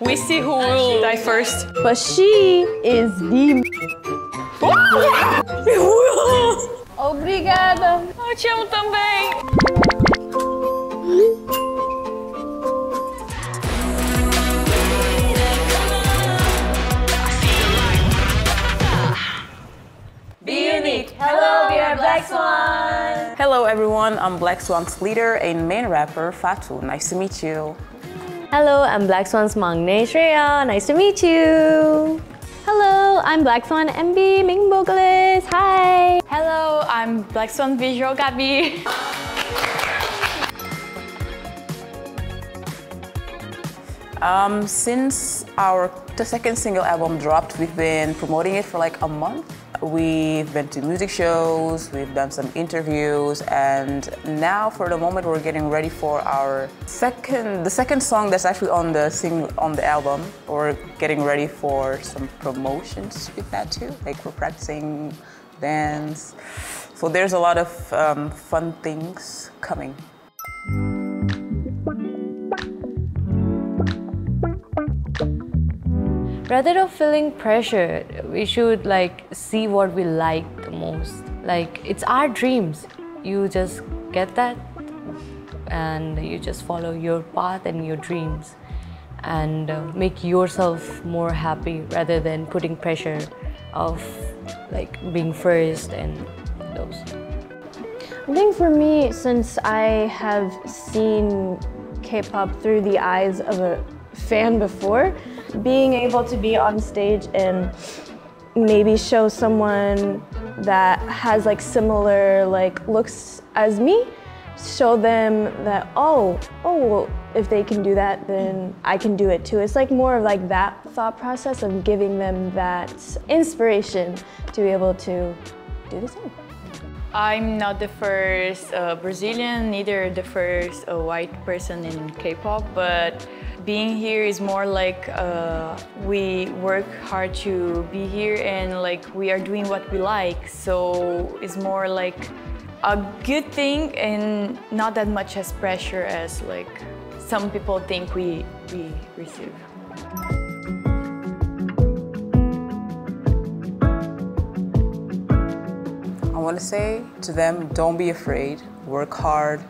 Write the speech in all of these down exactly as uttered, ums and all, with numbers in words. We see who will die first. But she is the... Obrigada. Eu te amo também. Be unique. Hello, we are Black Swan. Hello everyone, I'm Black Swan's leader and main rapper Fatou. Nice to meet you. Hello, I'm Black Swan's Mang Ne Shreya. Nice to meet you. Hello, I'm Black Swan M B, Ming vocalist. Hi. Hello, I'm Black Swan visual Gabi. Um, since our the second single album dropped, we've been promoting it for like a month. We've been to music shows, we've done some interviews, and now for the moment we're getting ready for our second, the second song that's actually on the single, on the album. We're getting ready for some promotions with that too. Like we're practicing dance. So there's a lot of um, fun things coming. Rather than feeling pressured, we should like see what we like the most. Like it's our dreams. You just get that and you just follow your path and your dreams and uh, make yourself more happy rather than putting pressure of like being first and those. I think for me, since I have seen K-pop through the eyes of a fan before, being able to be on stage and maybe show someone that has like similar like looks as me, show them that oh, oh well, if they can do that, then I can do it too. It's like more of like that thought process of giving them that inspiration to be able to do the same. I'm not the first uh, Brazilian, neither the first uh, white person in K-pop, but being here is more like uh, we work hard to be here and like we are doing what we like. So it's more like a good thing and not that much as pressure as like some people think we, we receive. I want to say to them, don't be afraid, work hard,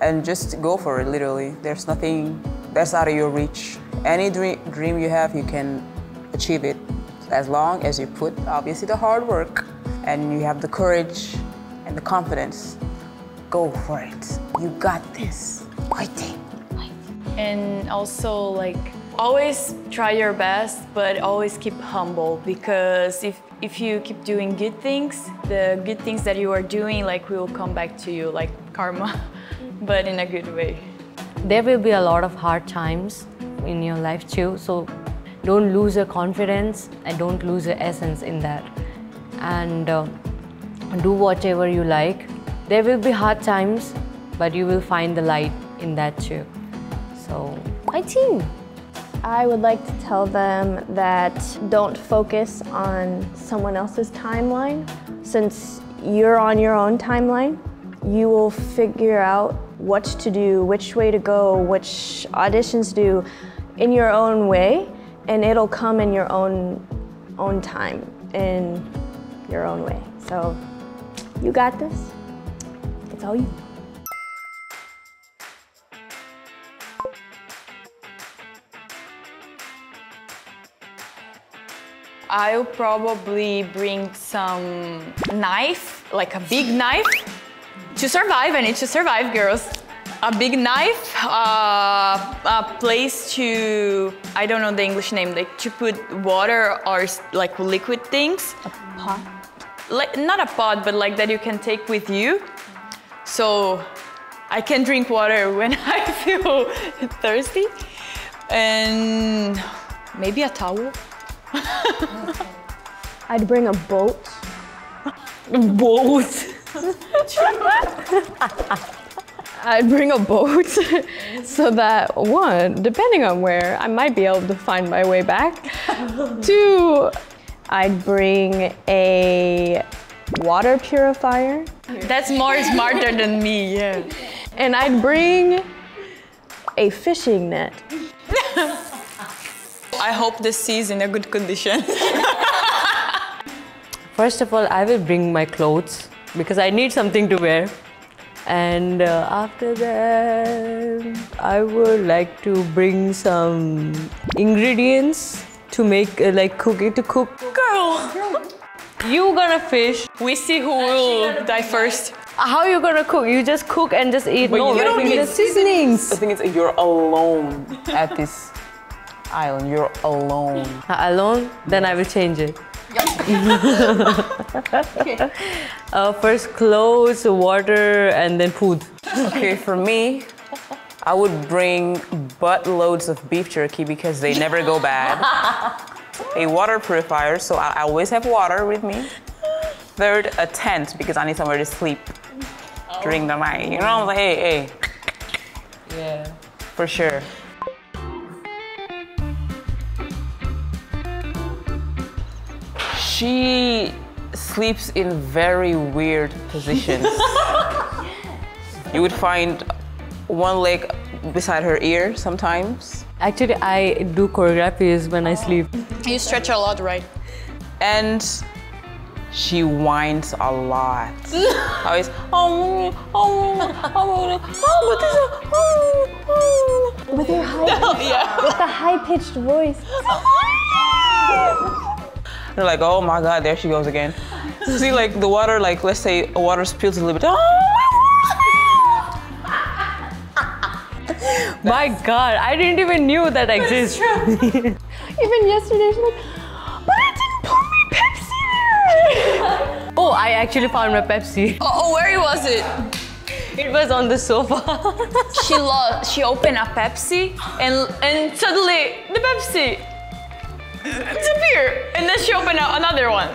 and just go for it, literally. There's nothing that's out of your reach. Any dream you have, you can achieve it, as long as you put, obviously, the hard work, and you have the courage and the confidence. Go for it. You got this. Fighting. And also, like, always try your best, but always keep humble, because if If you keep doing good things, the good things that you are doing like will come back to you, like karma, but in a good way. There will be a lot of hard times in your life too, so don't lose your confidence and don't lose your essence in that. And uh, do whatever you like. There will be hard times, but you will find the light in that too. So, fighting! I would like to tell them that don't focus on someone else's timeline. Since you're on your own timeline, you will figure out what to do, which way to go, which auditions to do in your own way, and it'll come in your own, own time, in your own way. So you got this. It's all you. I'll probably bring some knife, like a big knife. To survive, I need to survive, girls. A big knife, uh, a place to, I don't know the English name, like to put water or like liquid things. A pot? Like, not a pot, but like that you can take with you. So I can drink water when I feel thirsty. And maybe a towel. I'd bring a boat. Boat? I'd bring a boat so that, one, depending on where, I might be able to find my way back. Two, I'd bring a water purifier. That's more smarter than me, yeah. And I'd bring a fishing net. I hope the sea is in a good condition. First of all, I will bring my clothes because I need something to wear. And uh, after that, I would like to bring some ingredients to make, uh, like, cook it to cook. Girl! You gonna fish. We see who will die first. How are you gonna cook? You just cook and just eat. But no, you right? don't need seasonings. The thing is, you're alone at this island. You're alone. Alone? Then I will change it. Okay. Uh, first clothes, water, and then food. Okay, for me, I would bring buttloads of beef jerky because they never go bad. A water purifier, so I always have water with me. Third, a tent because I need somewhere to sleep oh. during the night. You know, I'm like, hey, hey. Yeah. For sure. She sleeps in very weird positions. You would find one leg beside her ear sometimes. Actually, I do choreographies when I sleep. You stretch a lot, right? And she whines a lot. Always, oh, oh, oh, oh, oh, but this is, oh, oh. With your high, yeah. with a high-pitched voice. They're like, oh my God, there she goes again. See, like the water, like let's say a water spills a little bit. My God, I didn't even knew that exists. Even yesterday, she's like, but I didn't put my Pepsi there. Oh, I actually found my Pepsi. Oh, oh, where was it? It was on the sofa. She lost. She opened a Pepsi, and and suddenly the Pepsi disappeared, and then she opened up another one.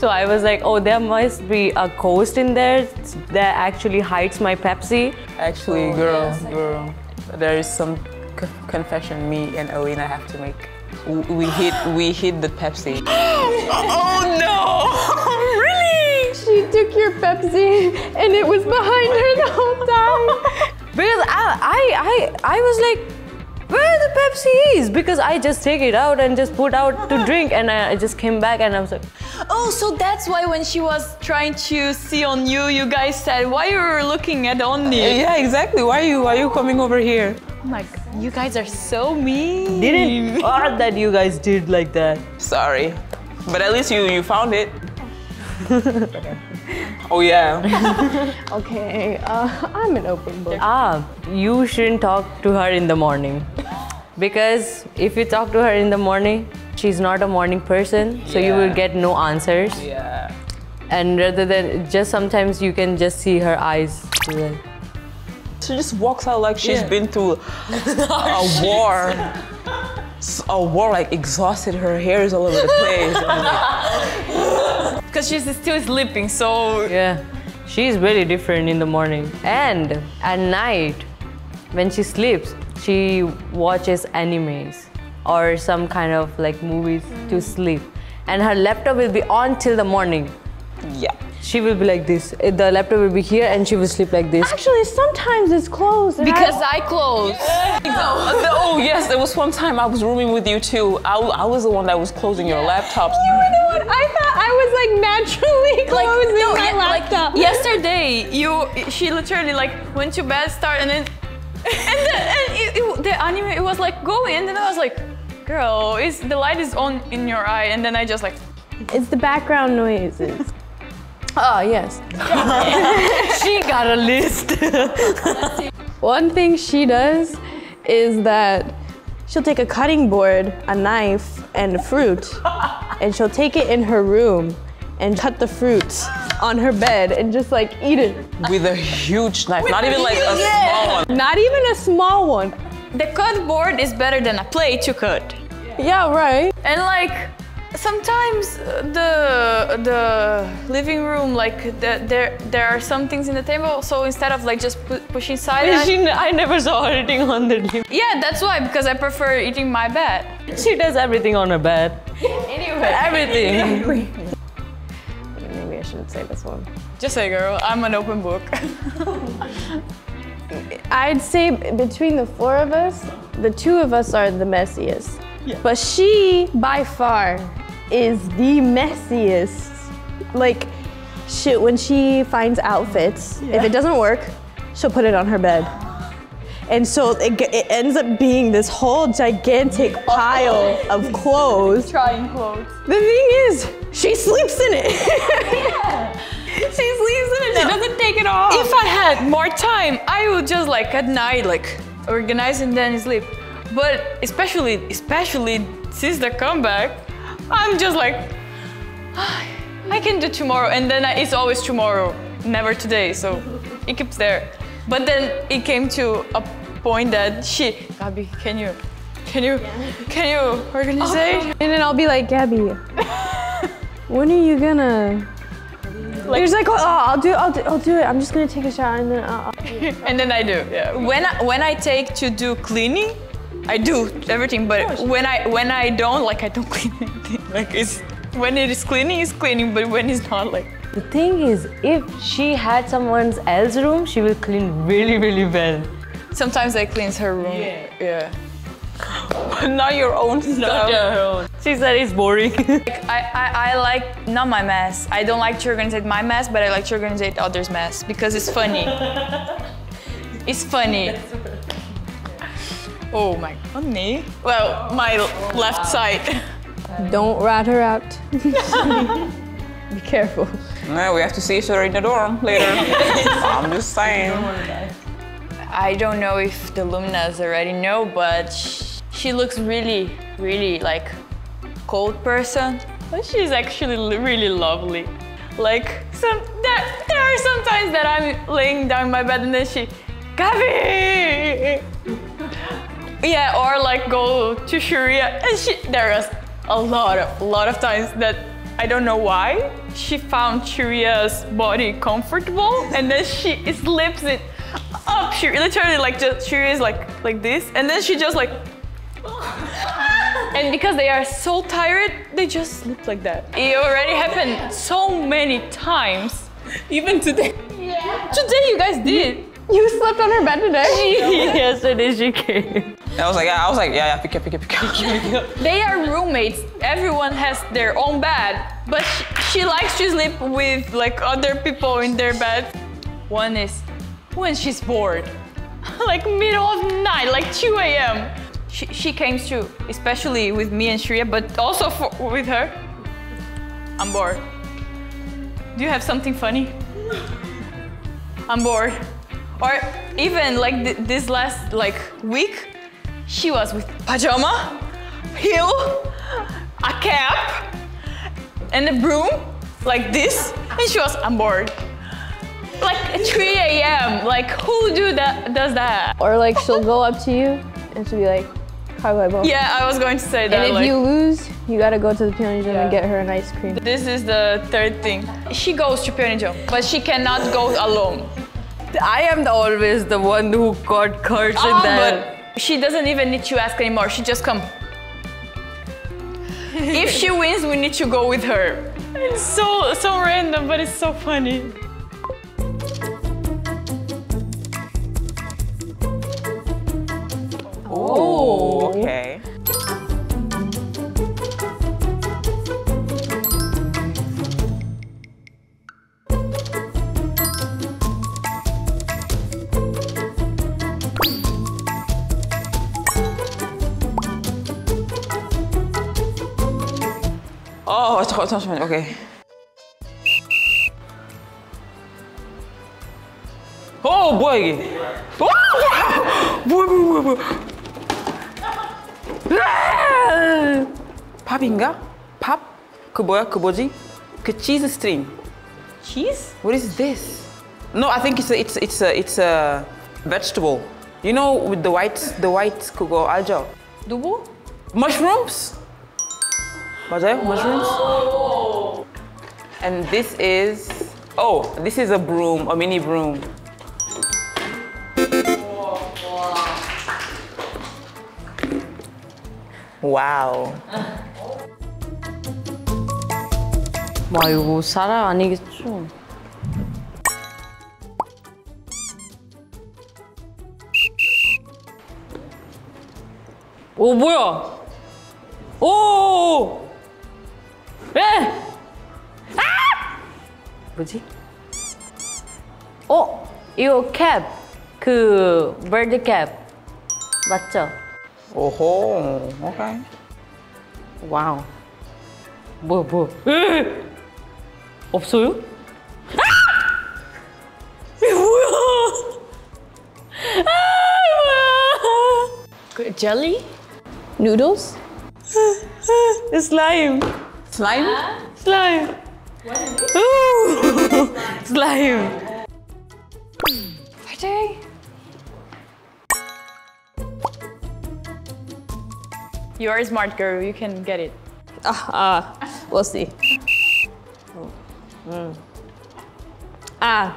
So I was like, oh, there must be a ghost in there that actually hides my Pepsi. Actually, oh, girl, yes. girl, there is some c confession me and Alina have to make. We hid, we hid the Pepsi. Oh no! Really? She took your Pepsi, and it was behind her the whole time. Because I, I, I, I was like, where the Pepsi is, because I just take it out and just put out to drink, and I just came back and I was like, oh, so that's why when she was trying to see on you, you guys said, why you were looking at Onni? Uh, yeah, exactly. Why are you why are you coming over here? Oh my God, you guys are so mean. Didn't odd that you guys did like that. Sorry, but at least you you found it. Oh yeah. Okay, uh, I'm an open book. Ah, you shouldn't talk to her in the morning. Because if you talk to her in the morning, she's not a morning person, so yeah. you will get no answers. Yeah. And rather than, just sometimes you can just see her eyes. She just walks out like she's yeah. been through a war. A war like exhausted, her hair is all over the place. Because she's still sleeping, so... Yeah, she's really different in the morning. And at night, when she sleeps, she watches animes or some kind of like movies mm. to sleep. And her laptop will be on till the morning. Yeah. She will be like this. The laptop will be here and she will sleep like this. Actually, sometimes it's closed. Because I, I close. Yeah. Oh, yes, there was one time I was rooming with you too. I, I was the one that was closing yeah. your laptops. You were the one. I thought I was like naturally closing like, no, my yeah, laptop. Like, yesterday, you, she literally like went to bed, start and then, and, the, and it, it, the anime, it was like going and then I was like, girl, it's, the light is on in your eye and then I just like. It's the background noises. Oh, yes. She got a list. One thing she does is that she'll take a cutting board, a knife, and a fruit, and she'll take it in her room and cut the fruits on her bed and just like eat it. With a huge knife, With not even like a yeah. small one. Not even a small one. The cut board is better than a plate to cut. Yeah, yeah right. And like, sometimes the the living room, like the, there there are some things in the table, so instead of like just pu pushing side, I, she, I never saw her eating on the living. Yeah, that's why, because I prefer eating my bed. She does everything on her bed. Anyway, everything. Anyway. Maybe I shouldn't say this one. Just say, girl, I'm an open book. I'd say between the four of us, the two of us are the messiest. Yeah. But she, by far, is the messiest. Like, shit, when she finds outfits, yeah. if it doesn't work, she'll put it on her bed. And so it, it ends up being this whole gigantic pile of clothes. Trying clothes. The thing is, she sleeps in it. Yeah. She sleeps in it, no. She doesn't take it off. If I had more time, I would just like at night, like organize and then sleep. But especially, especially since the comeback, I'm just like, I can do tomorrow. And then I, it's always tomorrow, never today. So it keeps there. But then it came to a point that she, Gabi, can you, can you, yeah. can you organize it? Oh. And then I'll be like, Gabi, when are you gonna? Like, you're just like, oh, I'll do, I'll do, I'll do it. I'm just gonna take a shower and then I'll. I'll do it. And then I do. Yeah. When I, when I take to do cleaning, I do everything. But when I when I don't, like I don't clean anything. Like it's when it is cleaning, it's cleaning. But when it's not, like. The thing is, if she had someone else's room, she will clean really, really well. Sometimes I clean her room. Yeah. yeah. But not your own stuff. Not your own. She said it's boring. Like, I, I, I like, not my mess. I don't like to organize my mess, but I like to organize others' mess because it's funny. It's funny. Oh my funny. Well, my oh, left wow. side. Don't rat her out. Be careful. No, we have to see each other in the dorm later. I'm just saying. I don't know if the Luminas already know, but she looks really, really like cold person. But she's actually really lovely. Like some there, there are some times that I'm laying down in my bed and then she, Gabi. Yeah, or like go to Sharia and she. There is a lot of, lot of times that. I don't know why, she found Shreya's body comfortable and then she slips it up. She literally like just, Shreya is like, like this and then she just like... And because they are so tired, they just slip like that. It already happened so many times. Even today. Yeah. Today you guys did. You slept on her bed today? Yesterday she came. I was like, yeah, I was like, yeah, yeah, pick up, pick up, pick up, pick up. They are roommates. Everyone has their own bed, but she, she likes to sleep with like other people in their bed. One is when she's bored, like middle of the night, like two A M She she came to, especially with me and Shreya, but also for, with her. I'm bored. Do you have something funny? I'm bored. Or even like th this last like week. She was with pajama, heel, a cap, and a broom, like this, and she was, I'm bored. Like three A M, like who do that, does that? Or like she'll go up to you, and she'll be like, Cargo. Yeah, I was going to say that. And if like, you lose, you gotta go to the Pionirjo yeah. and get her an ice cream. This is the third thing. She goes to Pionirjo, but she cannot go alone. I am the, always the one who got hurt oh, in that. She doesn't even need to ask anymore, she just come. If she wins, we need to go with her. It's so, so random, but it's so funny. Oh, okay. Oh, okay. Oh boy! Oh boy! Boy, boy, boy, boy. 아! 밥인가? 밥? 그 뭐야? 그 뭐지? 그 cheese string. Cheese? What is this? No, I think it's a, it's it's a, it's a vegetable. You know, with the white the white 그거 알죠? 두부? Mushrooms? 맞아요? Mushrooms? Oh. And this is... Oh, this is a broom, a mini broom. Oh, wow. 와, 이거 사람 아니겠죠? 오, 뭐야? 뭐지? 어? 이거 캡! 그... bird cap 맞죠? 오호, 오케이. 와우. 뭐야, 뭐야. 에이! 없어요? 아! 이게 뭐야? 아, 뭐야? 그 젤리? Noodles? Slime. Slime? Slime. What is it? Ooh. Slime. Fatou. You are a smart girl. You can get it. Ah, uh, uh, we'll see. Oh. Mm. Ah,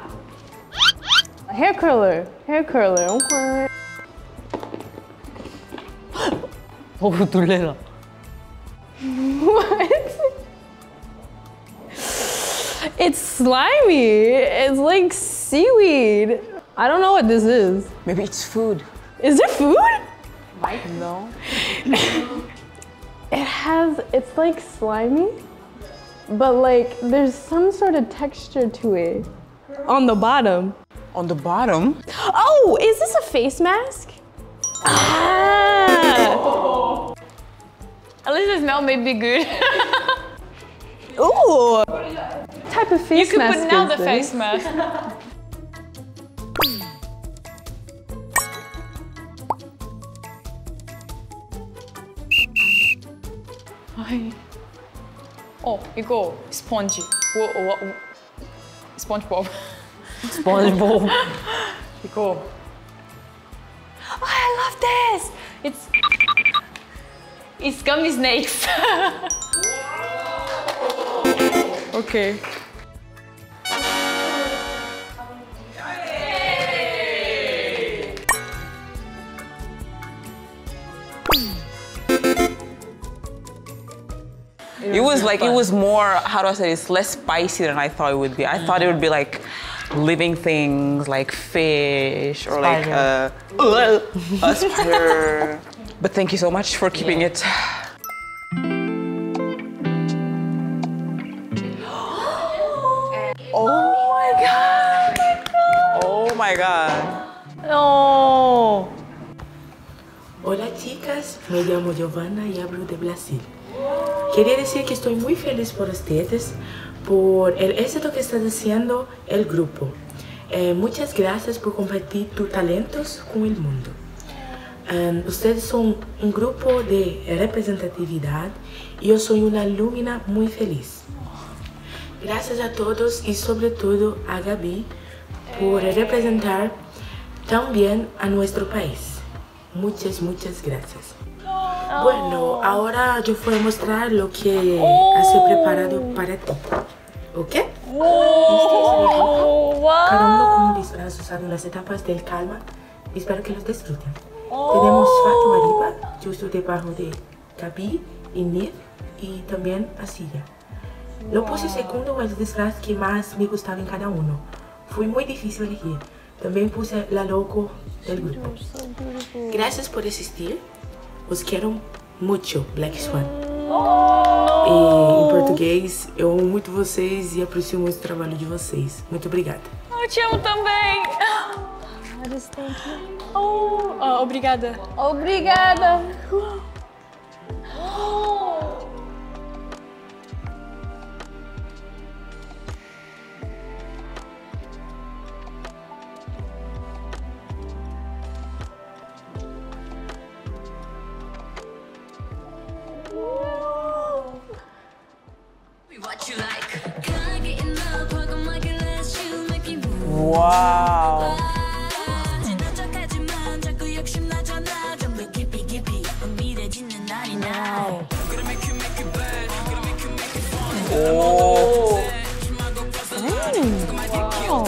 a hair curler. Hair curler. Okay. 어우, 놀래라. What? It's slimy. It's like seaweed. I don't know what this is. Maybe it's food. Is it food? Might no. It has. It's like slimy, but like there's some sort of texture to it on the bottom. On the bottom? Oh, is this a face mask? Ah. Oh. At least the smell may be good. Ooh! What type of face you mask? You could put now the this? Face mask. Hi. Oh, 이거 스펀지. 워, 워, 스펀지밥. 스펀지밥. 이거. Oh, I love this! It's... It's gummy snakes. Okay. Yay! It was like, it was more, how do I say, it's less spicy than I thought it would be. I mm. thought it would be like living things, like fish, or spider. Like a, a spider. But thank you so much for keeping yeah. it. Oh my god! Oh my god! Oh! Hola chicas, me llamo Giovanna y hablo de Brasil. Quería decir que estoy muy feliz por ustedes, por el éxito que está haciendo el grupo. Eh, muchas gracias por compartir tus talentos con el mundo. Um, ustedes son un grupo de representatividad y yo soy una alumna muy feliz. Gracias a todos y sobre todo a Gabi por representar tan bien a nuestro país. Muchas, muchas gracias. Oh. Bueno, ahora yo voy a mostrar lo que oh. has preparado para ti. ¿Ok? Oh. Wow. Cada uno con un disfraz usando las etapas del calma. Espero que los disfruten. Oh. Tenemos Fatou arriba, yo estoy debajo de Gabi y Nir y también Asilla. Wow. Lo puse segundo al disfraz que más me gustaba en cada uno. Fue muy difícil elegir. También puse la logo del grupo. Gracias por asistir. Os quiero mucho, Black Swan. Oh. E, em português, eu amo muito vocês e aprecio muito o trabalho de vocês. Muito obrigada. Eu te amo também. Oh, oh, obrigada. Obrigada. Oh. Wow. Oh. Mm. Wow. Yeah. Oh my god. Oh.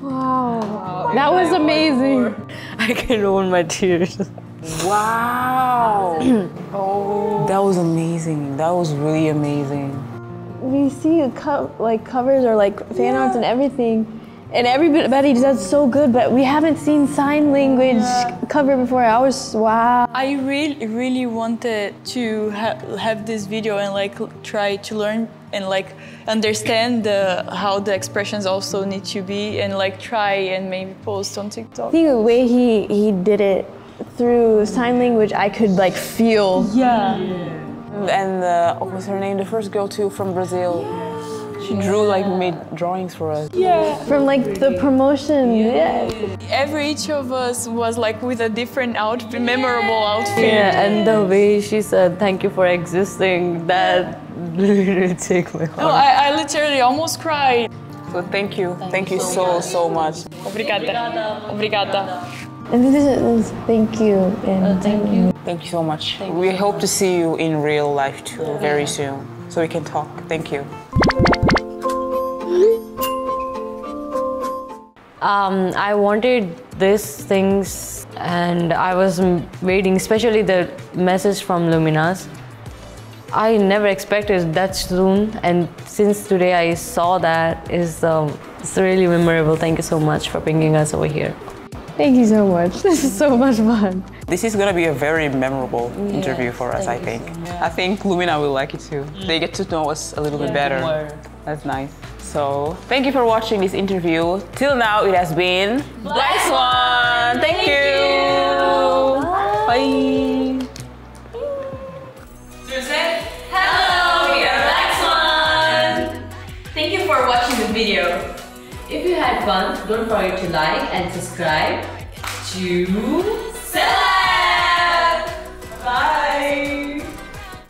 Wow. That was amazing. I can ruin my tears. Wow! Oh, that was amazing. That was really amazing. We see co like covers or like fan yeah. arts and everything, and everybody does so good. But we haven't seen sign language yeah. cover before. I was wow. I really, really wanted to ha have this video and like try to learn and like understand the, how the expressions also need to be, and like try and maybe post on TikTok. I think the way he he did it through sign language, I could like feel. Yeah. And uh, what was her name? The first girl too from Brazil. Yeah. She drew like made drawings for us. Yeah. From like the promotion. Yeah. yeah. Every each of us was like with a different outfit, memorable outfit. Yeah. And the way she said "Thank you for existing," that literally took my heart. No, I, I literally almost cried. So thank you, thank, thank you so so, so much. Obrigada. Obrigada. And this is thank you and oh, thank you. Thank you so much. Thank we you. hope to see you in real life too yeah. very soon, so we can talk. Thank you. Um, I wanted these things, and I was waiting, especially the message from Luminas. I never expected that soon, and since today I saw that is um, it's really memorable. Thank you so much for bringing us over here. Thank you so much. This is so much fun. This is going to be a very memorable yeah, interview for us, I think. So, yeah. I think Lumina will like it too. Mm. They get to know us a little yeah, bit better. More. That's nice. So, thank you for watching this interview. Till now, it has been Black Swan. Thank, thank you. you. Bye. Bye. Bye. Hello, we are Black Swan. Thank you for watching the video. If you had fun, don't forget to like and subscribe to